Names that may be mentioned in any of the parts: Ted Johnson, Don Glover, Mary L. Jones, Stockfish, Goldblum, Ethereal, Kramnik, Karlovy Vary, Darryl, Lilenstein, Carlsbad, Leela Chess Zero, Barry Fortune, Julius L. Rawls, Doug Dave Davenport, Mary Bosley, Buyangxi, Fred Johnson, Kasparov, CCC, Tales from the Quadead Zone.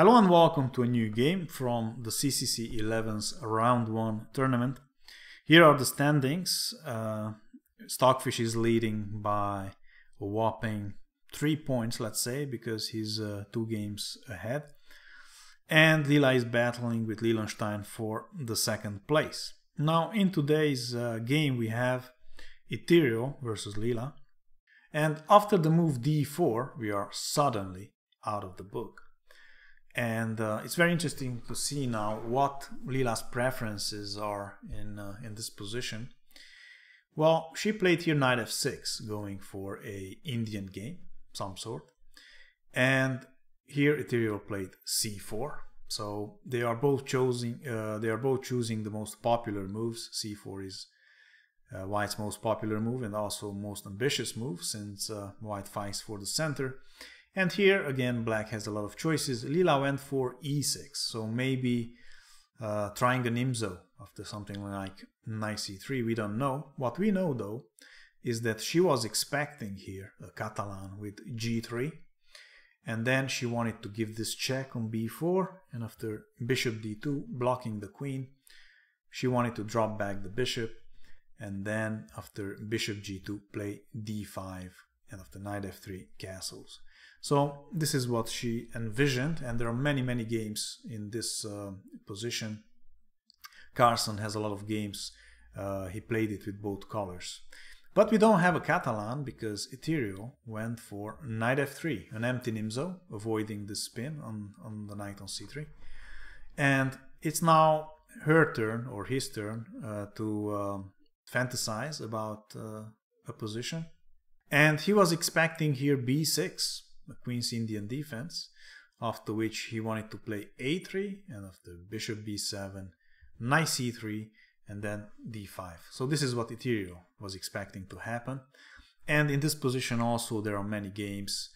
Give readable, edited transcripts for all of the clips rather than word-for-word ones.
Hello and welcome to a new game from the CCC 11's Round 1 tournament. Here are the standings. Stockfish is leading by a whopping 3 points, let's say, because he's 2 games ahead. And Leela is battling with Lilenstein for the second place. Now, in today's game we have Ethereal versus Leela. And after the move d4, we are suddenly out of the book. And it's very interesting to see now what Leela's preferences are in this position. Well, she played here knight f6, going for an Indian game, some sort. And here Ethereal played c4. So they are both choosing the most popular moves. C4 is White's most popular move and also most ambitious move, since White fights for the center. And here again Black has a lot of choices. Leela went for e6, so maybe trying an IMSO after something like knight c3, we don't know. What we know though is that she was expecting here a Catalan with g3, and then she wanted to give this check on b4, and after bishop d2 blocking the queen, she wanted to drop back the bishop, and then after bishop g2 play d5, and after knight f3 castles. So this is what she envisioned, and there are many games in this position. Carson has a lot of games, he played it with both colors. But we don't have a Catalan because Ethereal went for knight f3, an empty nimzo, avoiding the spin on the knight on c3. And it's now her turn, or his turn, to fantasize about a position. And he was expecting here b6, a Queen's Indian defense, after which he wanted to play a3, and after bishop b7, knight c3, and then d5. So this is what Ethereal was expecting to happen. And in this position also there are many games.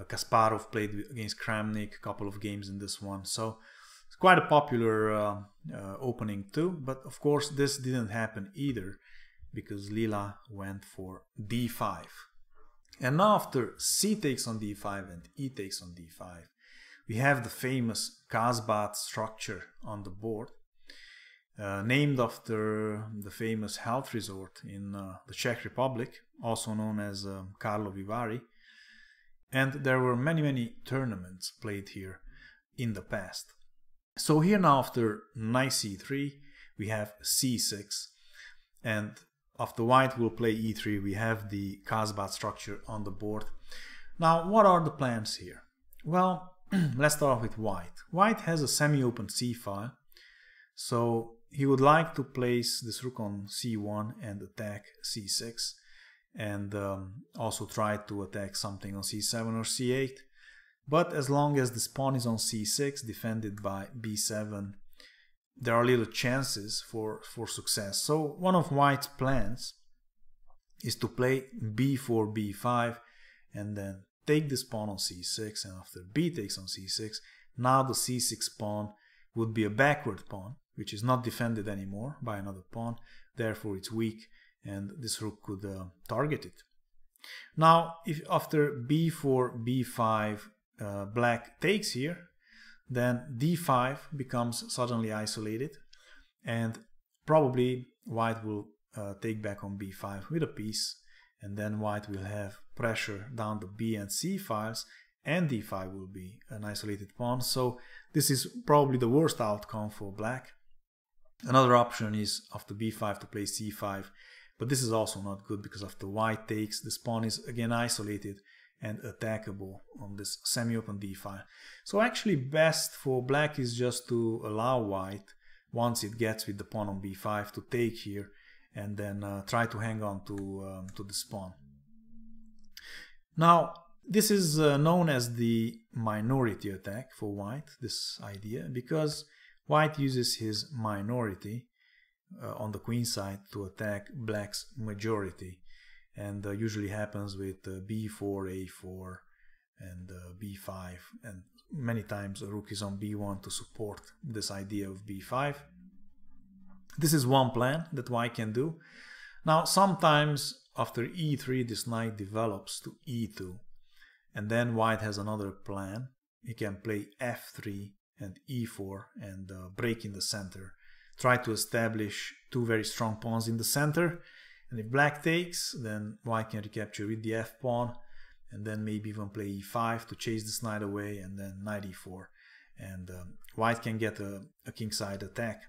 Kasparov played against Kramnik, a couple of games in this one. So it's quite a popular opening too, but of course this didn't happen either, because Leela went for d5. And now after c takes on d5 and e takes on d5, we have the famous Kasbat structure on the board, named after the famous health resort in the Czech Republic, also known as Karlovy Vary. And there were many tournaments played here in the past. So here now after knight c3, we have c6, and after White will play e3, we have the Kasbat structure on the board. Now, what are the plans here? Well, let's start off with White. White has a semi-open c-file, so he would like to place this rook on c1 and attack c6, and also try to attack something on c7 or c8. But as long as this pawn is on c6, defended by b7, there are little chances for success. So one of White's plans is to play b4, b5, and then take this pawn on c6, and after b takes on c6, now the c6 pawn would be a backward pawn, which is not defended anymore by another pawn, therefore it's weak, and this rook could target it. Now, if after b4, b5, Black takes here, then d5 becomes suddenly isolated, and probably White will take back on b5 with a piece, and then White will have pressure down the b and c files, and d5 will be an isolated pawn. So this is probably the worst outcome for Black. Another option is after b5 to play c5, but this is also not good, because after White takes, this pawn is again isolated and attackable on this semi-open d-file. So actually best for Black is just to allow White, once it gets with the pawn on b5, to take here and then try to hang on to this pawn. Now this is known as the minority attack for White, this idea, because White uses his minority on the queen side to attack Black's majority, and usually happens with b4, a4, and b5, and many times a rook is on b1 to support this idea of b5. This is one plan that White can do. Now sometimes after e3 this knight develops to e2, and then White has another plan, you can play f3 and e4 and break in the center. Try to establish two very strong pawns in the center, and if black takes, then white can recapture with the f pawn, and then maybe even play e5 to chase this knight away, and then knight e4, and white can get a kingside attack.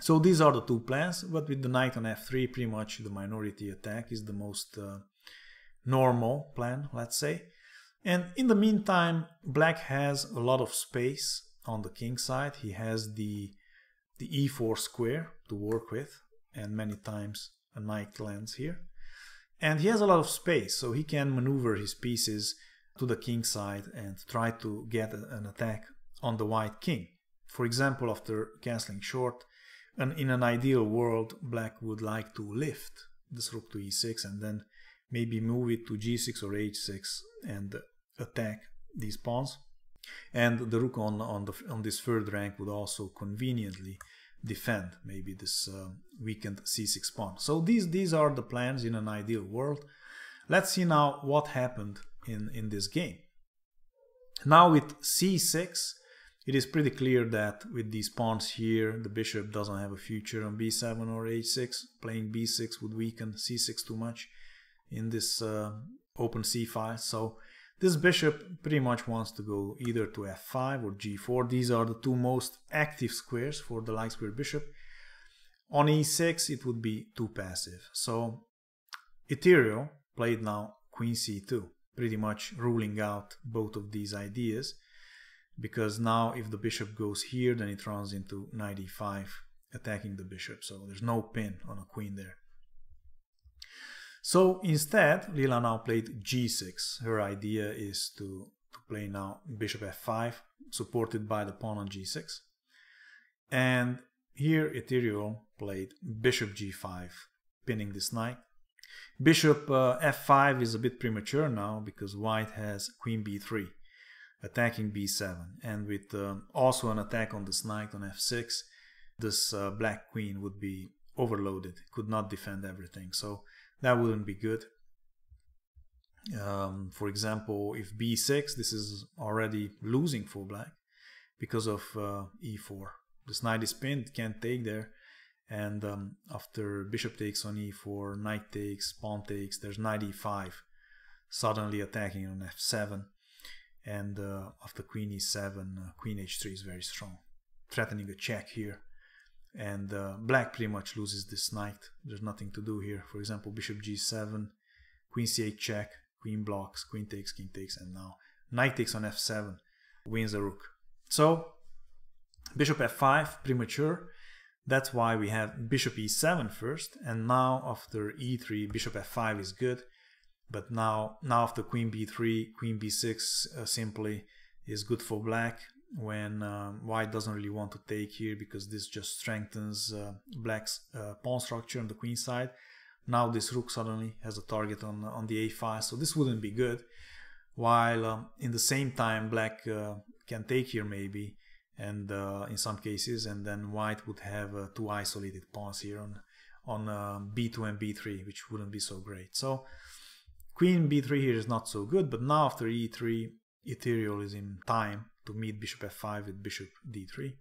So these are the two plans, but with the knight on f3, pretty much the minority attack is the most normal plan, let's say. And in the meantime, black has a lot of space on the king side. He has the e4 square to work with, and many times a knight lands here. And he has a lot of space, so he can maneuver his pieces to the king side and try to get an attack on the white king. For example, after castling short, and in an ideal world, black would like to lift this rook to e6 and then maybe move it to g6 or h6 and attack these pawns. And the rook on this third rank would also conveniently defend maybe this weakened c6 pawn. So these are the plans in an ideal world. Let's see now what happened in this game. Now with c6, it is pretty clear that with these pawns here, the bishop doesn't have a future on b7 or h6. Playing b6 would weaken c6 too much in this open c file. So this bishop pretty much wants to go either to f5 or g4. These are the two most active squares for the light square bishop. On e6, it would be too passive. So Ethereal played now queen c2, pretty much ruling out both of these ideas, because now if the bishop goes here, then it runs into knight e5, attacking the bishop. So there's no pin on a queen there. So instead, Leela now played g6. Her idea is to play now bishop f5, supported by the pawn on g6. And here Ethereal played bishop g5, pinning this knight. Bishop f5 is a bit premature now, because white has queen b3, attacking b7. And with also an attack on this knight on f6, this black queen would be overloaded. It could not defend everything. So that wouldn't be good. For example, if b6, this is already losing for black because of e4. This knight is pinned, can't take there. And after bishop takes on e4, knight takes, pawn takes, there's knight e5 suddenly attacking on f7. And after queen e7, queen h3 is very strong, threatening a check here. And black pretty much loses this knight. There's nothing to do here. For example, bishop g7, queen c8 check, queen blocks, queen takes, king takes, and now knight takes on f7, wins the rook. So bishop f5, premature. That's why we have bishop e7 first, and now after e3, bishop f5 is good. But now after queen b3, queen b6 simply is good for black, when white doesn't really want to take here, because this just strengthens black's pawn structure on the queen side. Now this rook suddenly has a target on the a-file, so this wouldn't be good. While in the same time black can take here maybe, and in some cases, and then white would have two isolated pawns here on b2 and b3, which wouldn't be so great. So queen b3 here is not so good, but now after e3, Ethereal is in time to meet bishop f5 with bishop d3.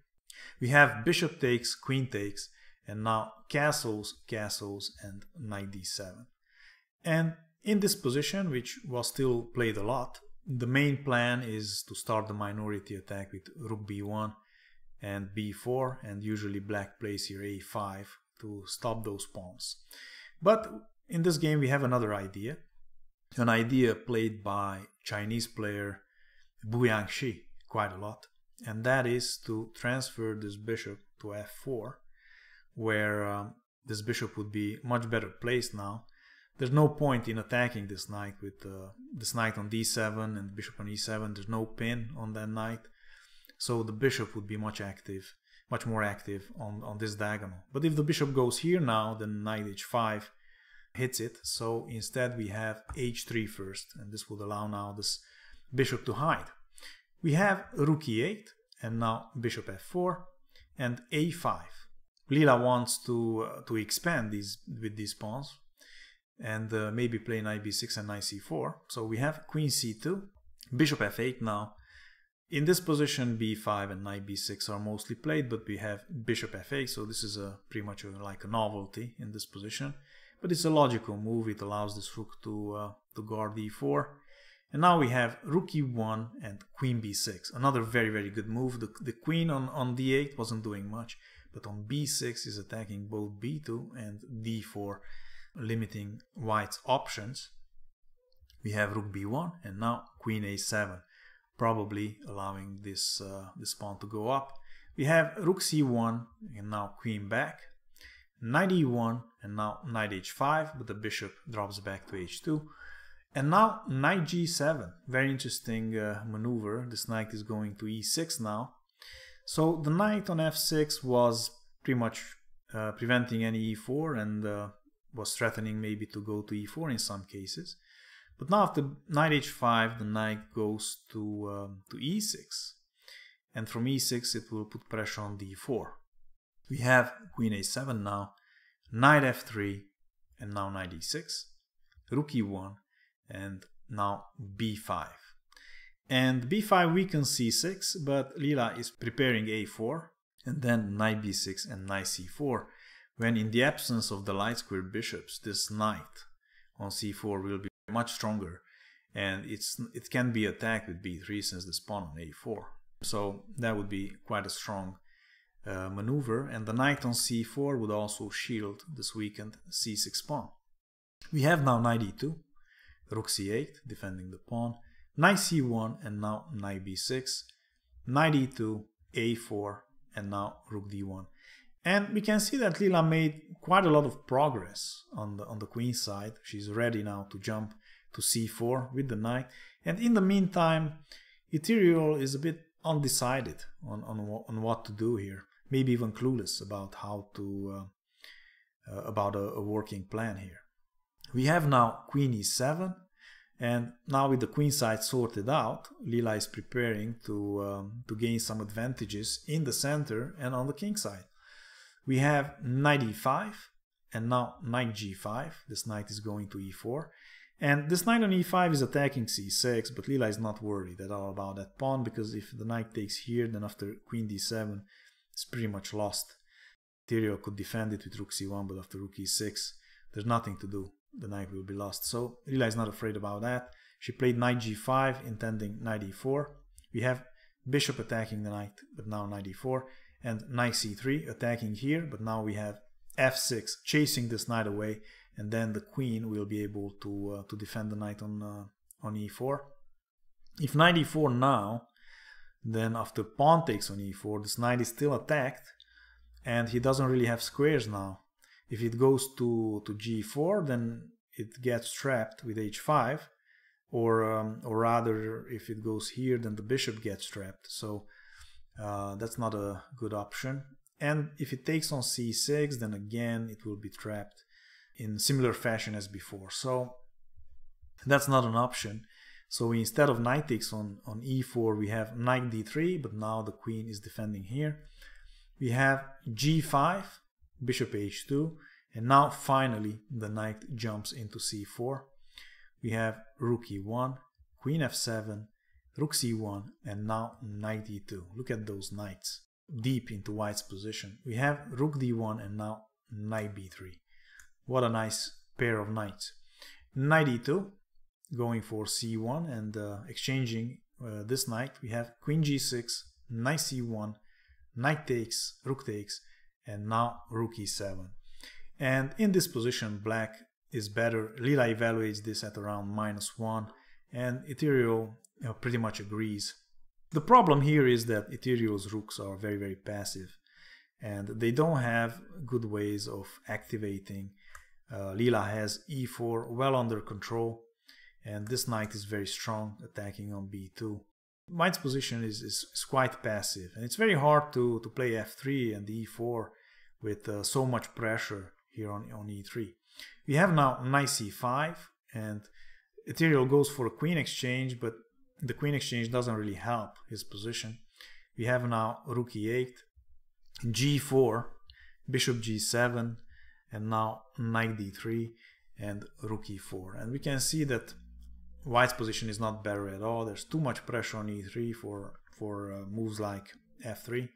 We have bishop takes, queen takes, and now castles, castles, and knight d7. And in this position, which was still played a lot, the main plan is to start the minority attack with rook b1 and b4, and usually black plays here a5 to stop those pawns. But in this game we have another idea, an idea played by Chinese player Buyangxi quite a lot, and that is to transfer this bishop to f4, where this bishop would be much better placed now. There's no point in attacking this knight with this knight on d7 and bishop on e7. There's no pin on that knight, so the bishop would be much more active on this diagonal. But if the bishop goes here now, then knight h5 hits it, so instead we have h3 first, and this would allow now this bishop to hide. We have rook e8, and now bishop f4 and a5. Leela wants to expand these with these pawns, and maybe play knight b6 and knight c4. So we have queen c2, bishop f8 now, In this position, b5 and knight b6 are mostly played, but we have bishop f8, so this is a pretty much like a novelty in this position. But it's a logical move, it allows this rook to guard e4. And now we have rook e1 and queen b6, another very, very good move. The queen on d8 wasn't doing much, but on b6 is attacking both b2 and d4, limiting white's options. We have rook b1 and now queen a7, probably allowing this this pawn to go up. We have rook c1 and now queen back, knight e1 and now knight h5, but the bishop drops back to h2. And now knight g7, very interesting maneuver. This knight is going to e6 now. So the knight on f6 was pretty much preventing any e4 and was threatening maybe to go to e4 in some cases. But now after knight h5, the knight goes to e6, and from e6 it will put pressure on d4. We have queen a7 now, knight f3, and now knight e6, rook e1, and now b5. And b5 weakens c6, but Leela is preparing a4, and then knight b6 and knight c4, when in the absence of the light square bishops, this knight on c4 will be much stronger, and it can be attacked with b3 since this pawn on a4. So that would be quite a strong maneuver, and the knight on c4 would also shield this weakened c6 pawn. We have now knight e2, rook c8 defending the pawn, knight c1 and now knight b6, knight e2, a4, and now rook d1. And we can see that Leela made quite a lot of progress on the queen side. She's ready now to jump to c4 with the knight. And in the meantime, Ethereal is a bit undecided on what to do here. Maybe even clueless about how to about a working plan here. We have now queen e7, and now with the queen side sorted out, Leela is preparing to gain some advantages in the center and on the king side. We have knight e5 and now knight g5. This knight is going to e4. And this knight on e5 is attacking c6, but Leela is not worried at all about that pawn, because if the knight takes here, then after queen d7, it's pretty much lost. Ethereal could defend it with rook c1, but after rook e6, there's nothing to do. The knight will be lost. So Leela is not afraid about that. She played knight g5, intending knight e4. We have bishop attacking the knight, but now knight e4. And knight c3 attacking here, but now we have f6 chasing this knight away, and then the queen will be able to defend the knight on e4. If knight e4 now, then after pawn takes on e4, this knight is still attacked, and he doesn't really have squares now. If it goes to g4, then it gets trapped with h5, or rather, if it goes here, then the bishop gets trapped. So that's not a good option. And if it takes on c6, then again it will be trapped in similar fashion as before. So that's not an option. So instead of knight takes on e4, we have knight d3, but now the queen is defending here. We have g5, bishop h2, and now finally the knight jumps into c4. We have rook e1, queen f7, rook c1, and now knight e2. Look at those knights deep into white's position. We have rook d1 and now knight b3. What a nice pair of knights. Knight e2 going for c1 and exchanging this knight. We have queen g6, knight c1, knight takes, rook takes, and now rook e7. And in this position black is better. Leela evaluates this at around -1, and Ethereal pretty much agrees. The problem here is that Ethereal's rooks are very, very passive, and they don't have good ways of activating. Leela has e4 well under control, and this knight is very strong, attacking on b2. White's position is quite passive, and it's very hard to play f3 and e4 with so much pressure here on e3. We have now knight c5, and Ethereal goes for a queen exchange, but the queen exchange doesn't really help his position. We have now rook e8, g4, bishop g7, and now knight d3 and rook e4. And we can see that white's position is not better at all. There's too much pressure on e3 for for moves like f3.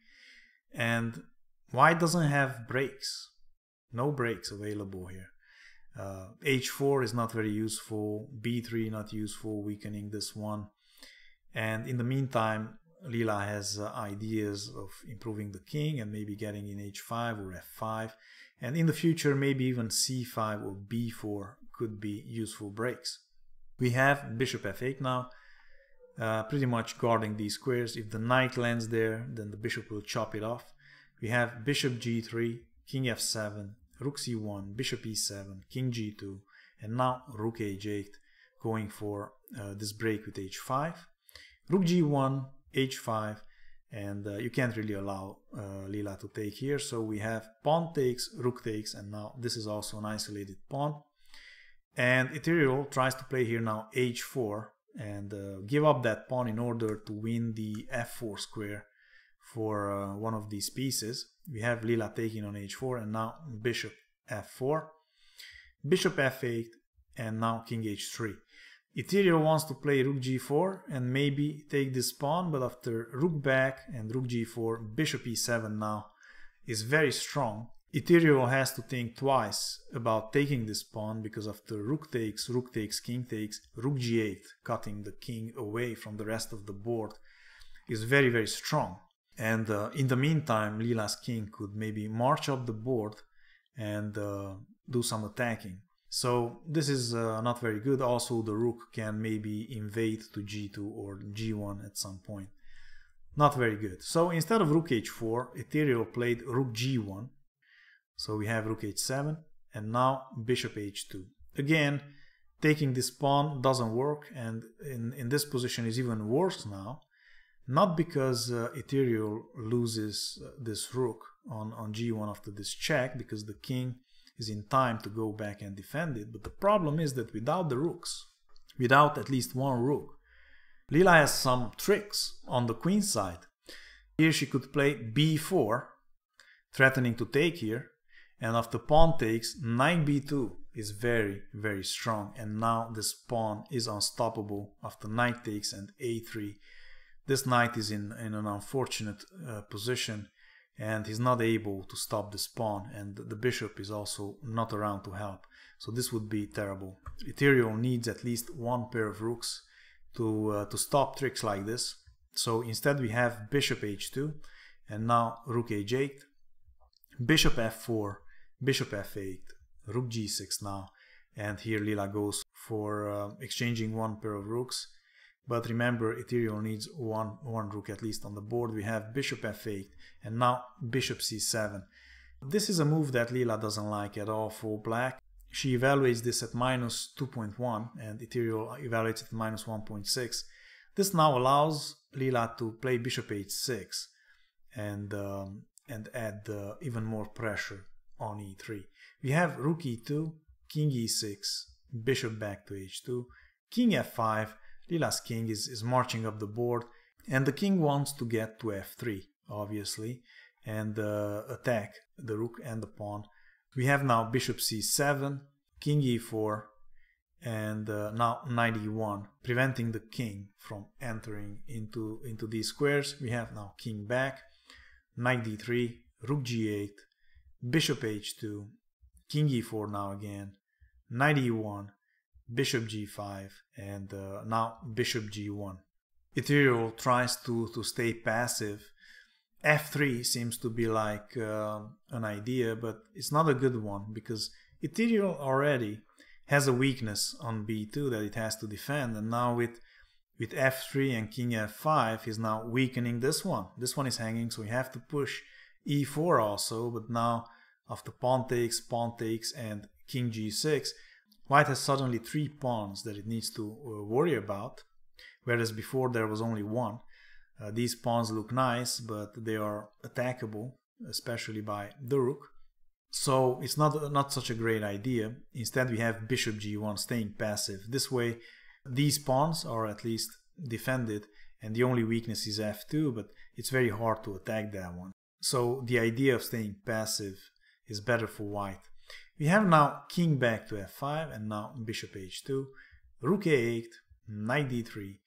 And white doesn't have breaks. No breaks available here. h4 is not very useful. b3 not useful, weakening this one. And in the meantime, Leela has ideas of improving the king and maybe getting in h5 or f5. And in the future, maybe even c5 or b4 could be useful breaks. We have bishop f8 now, pretty much guarding these squares. If the knight lands there, then the bishop will chop it off. We have bishop g3, king f7, rook c1, bishop e7, king g2, and now rook h8 going for this break with h5. Rook g1, h5, and you can't really allow Leela to take here. So we have pawn takes, rook takes, and now this is also an isolated pawn. And Ethereal tries to play here now h4 and give up that pawn in order to win the f4 square for one of these pieces. We have Leela taking on h4 and now bishop f4, bishop f8, and now king h3. Ethereal wants to play rook g4 and maybe take this pawn, but after rook back and rook g4, bishop e7 now is very strong. Ethereal has to think twice about taking this pawn, because after rook takes, king takes, rook g8, cutting the king away from the rest of the board, is very, very strong. And in the meantime, Leela's king could maybe march up the board and do some attacking. So this is not very good. Also, the rook can maybe invade to g2 or g1 at some point. Not very good. So instead of rook h4, Ethereal played rook g1. So we have rook h7 and now bishop h2. Again, taking this pawn doesn't work, and in this position is even worse now. Not because Ethereal loses this rook on g1 after this check, because the king is in time to go back and defend it, but the problem is that without the rooks, without at least one rook, Leela has some tricks on the queen side. Here she could play b4, threatening to take here, and after pawn takes, knight b2 is very, very strong, and now this pawn is unstoppable after knight takes and a3. This knight is in an unfortunate position, and he's not able to stop this pawn, and the bishop is also not around to help. So this would be terrible. Ethereal needs at least one pair of rooks to stop tricks like this. So instead we have bishop h2, and now rook h8, bishop f4, bishop f8, rook g6 now, and here Leela goes for exchanging one pair of rooks. But remember, Ethereal needs one rook at least on the board. We have bishop f8 and now bishop c7. This is a move that Leela doesn't like at all for black. She evaluates this at minus 2.1 and Ethereal evaluates it at minus 1.6. This now allows Leela to play bishop h6 and add even more pressure on e3. We have rook e2, king e6, bishop back to h2, king f5. Leela's king is marching up the board, and the king wants to get to f3, obviously, and attack the rook and the pawn. We have now bishop c7, king e4, and now knight e1, preventing the king from entering into these squares. We have now king back, knight d3, rook g8, bishop h2, king e4 now again, knight e1, bishop g5, and now bishop g1. Ethereal tries to stay passive. f3 seems to be like an idea, but it's not a good one, because Ethereal already has a weakness on b2 that it has to defend, and now with f3 and king f5 is now weakening this one. This one is hanging, so we have to push e4 also, but now after pawn takes, and king g6, white has suddenly three pawns that it needs to worry about, whereas before there was only one. These pawns look nice, but they are attackable, especially by the rook. So it's not such a great idea. Instead we have bishop g1 staying passive. This way these pawns are at least defended, and the only weakness is f2, but it's very hard to attack that one. So the idea of staying passive is better for white. We have now king back to f5 and now bishop h2, rook a8, knight d3,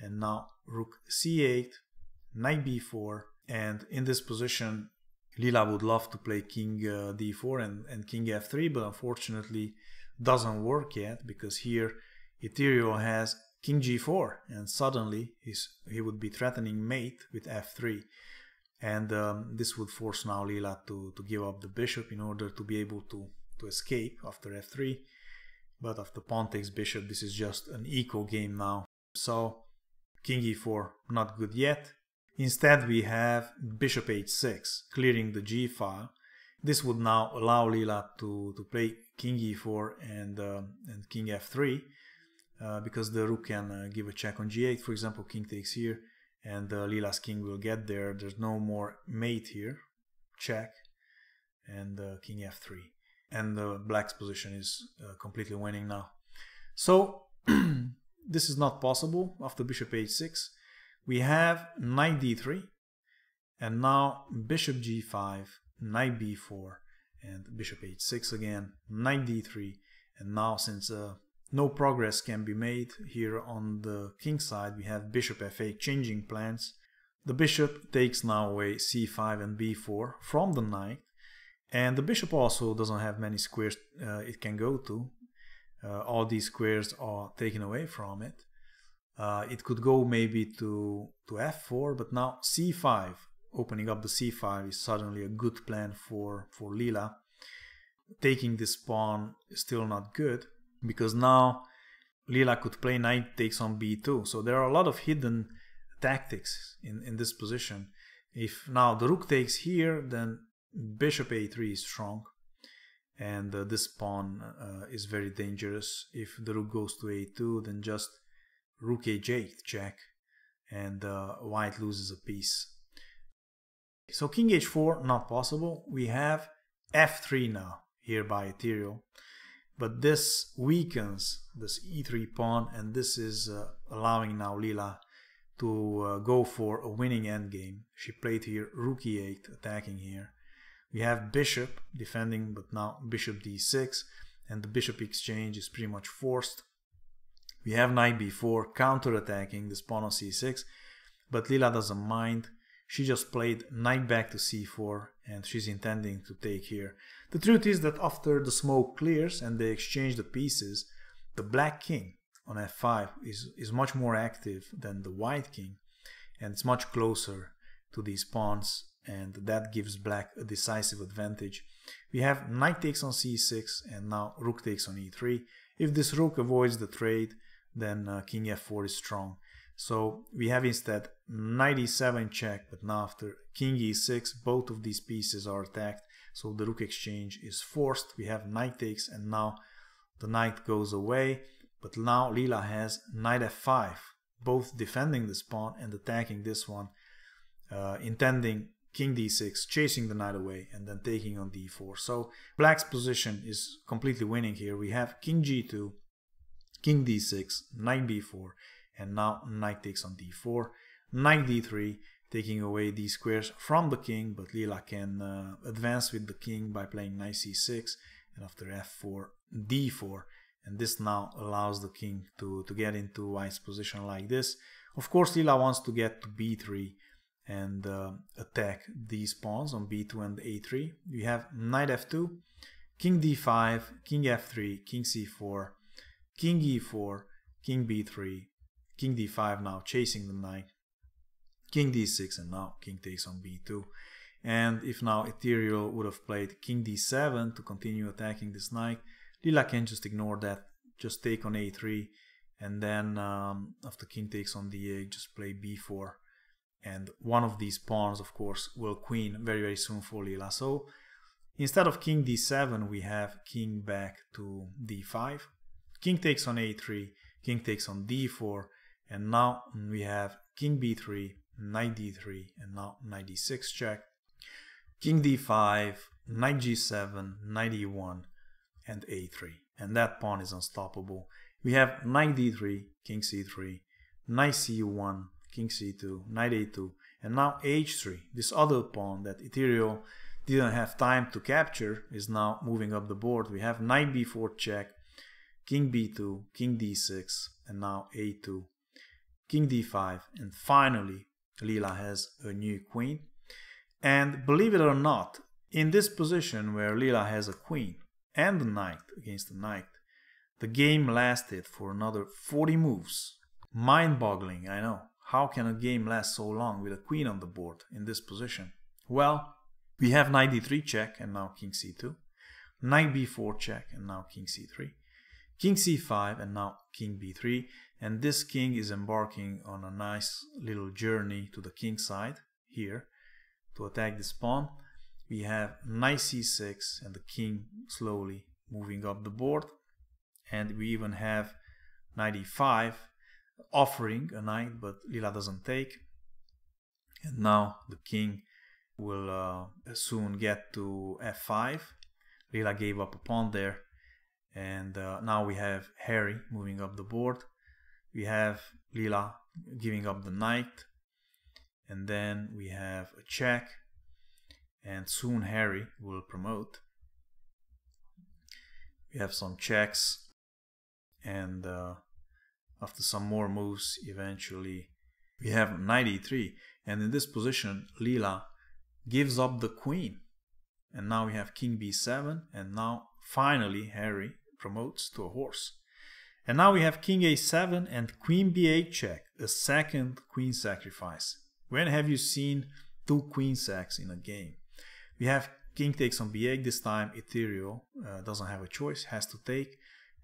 and now rook c8, knight b4, and in this position Leela would love to play king d4 and king f3, but unfortunately doesn't work yet, because here Ethereal has king g4 and suddenly he would be threatening mate with f3, and this would force now Leela to give up the bishop in order to be able to escape after f3. But after pawn takes bishop, this is just an equal game now. So king e4, not good yet. Instead we have bishop h6, clearing the g file. This would now allow Leela to play king e4 and king f3, because the rook can give a check on g8, for example. King takes here, and Leela's king will get there. There's no more mate here, check, and king f3, and black's position is completely winning now. So this is not possible. After bishop h6 we have knight d3, and now bishop g5, knight b4, and bishop h6 again, knight d3, and now since no progress can be made here on the king side, we have bishop f8, changing plans. The bishop takes now away c5 and b4 from the knight, and the bishop also doesn't have many squares it can go to. All these squares are taken away from it. It could go maybe to f4, but now c5, opening up the c5, is suddenly a good plan for Leela. Taking this pawn is still not good, because now Leela could play knight takes on b2. So there are a lot of hidden tactics in this position. If now the rook takes here, then bishop a3 is strong, and this pawn is very dangerous. If the rook goes to a2, then just rook h8 check, and white loses a piece. So king h4, not possible. We have f3 now here by Ethereal, but this weakens this e3 pawn, and this is allowing now Leela to go for a winning endgame. She played here rook e8, attacking here. We have bishop defending, but now bishop d6, and the bishop exchange is pretty much forced. We have knight b4, counter-attacking this pawn on c6, but Leela doesn't mind. She just played knight back to c4, and she's intending to take here. The truth is that after the smoke clears and they exchange the pieces, the black king on f5 is much more active than the white king, and it's much closer to these pawns, and that gives black a decisive advantage. We have knight takes on c6, and now rook takes on e3. If this rook avoids the trade, then king f4 is strong. So we have instead knight e7 check, but now after king e6 both of these pieces are attacked, so the rook exchange is forced. We have knight takes, and now the knight goes away, but now Leela has knight f5, both defending this pawn and attacking this one, intending king d6, chasing the knight away, and then taking on d4. So black's position is completely winning here. We have king g2, king d6, knight b4, and now knight takes on d4, knight d3, taking away these squares from the king, but Leela can advance with the king by playing knight c6, and after f4, d4, and this now allows the king to get into white's position like this. Of course Leela wants to get to b3 and attack these pawns on b2 and a3. We have knight f2, king d5, king f3, king c4, king e4, king b3, king d5 now chasing the knight, king d6, and now king takes on b2. And if now Ethereal would have played king d7 to continue attacking this knight, Leela can just ignore that, just take on a3, and then after king takes on d8, just play b4. And one of these pawns, of course, will queen very, very soon for Leela. So instead of king d7, we have king back to d5, king takes on a3, king takes on d4, and now we have king b3, knight d3, and now knight d6 check, king d5, knight g7, knight e1, and a3. And that pawn is unstoppable. We have knight d3, king c3, knight c1, king c2, knight a2, and now h3. This other pawn that Ethereal didn't have time to capture is now moving up the board. We have knight b4 check, king b2, king d6, and now a2, king d5, and finally Leela has her new queen. And believe it or not, in this position where Leela has a queen and a knight against a knight, the game lasted for another 40 moves. Mind-boggling, I know. How can a game last so long with a queen on the board in this position? Well, we have knight d3 check and now king c2. Knight b4 check and now king c3. King c5 and now king b3. And this king is embarking on a nice little journey to the king side here to attack this pawn. We have knight c6 and the king slowly moving up the board. And we even have knight e5 offering a knight, but Leela doesn't take. And now the king will soon get to f5. Leela gave up a pawn there. And now we have Harry moving up the board. We have Leela giving up the knight. And then we have a check. And soon Harry will promote. We have some checks. And after some more moves, eventually we have knight e3. And in this position, Leela gives up the queen. And now we have king b7. And now finally Harry promotes to a horse. And now we have king a7 and queen b8 check. A second queen sacrifice. When have you seen two queen sacks in a game? We have king takes on b8. This time Ethereal doesn't have a choice, has to take.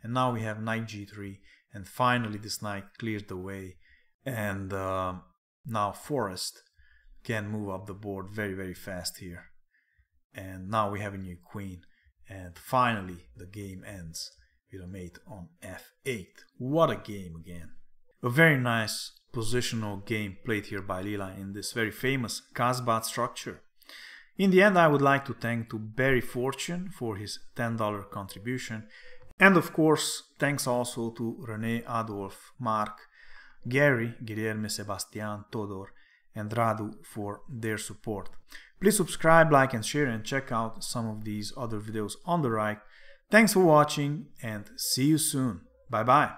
And now we have knight g3, and finally this knight cleared the way, and now Forest can move up the board very, very fast here. And now we have a new queen, and finally the game ends with a mate on f8. What a game again. A very nice positional game played here by Leela in this very famous Kasparov structure. In the end, I would like to thank to Barry Fortune for his $10 contribution. And of course, thanks also to René, Adolf, Mark, Gary, Guilherme, Sebastian, Todor, and Radu for their support. Please subscribe, like and share, and check out some of these other videos on the right. Thanks for watching and see you soon. Bye bye.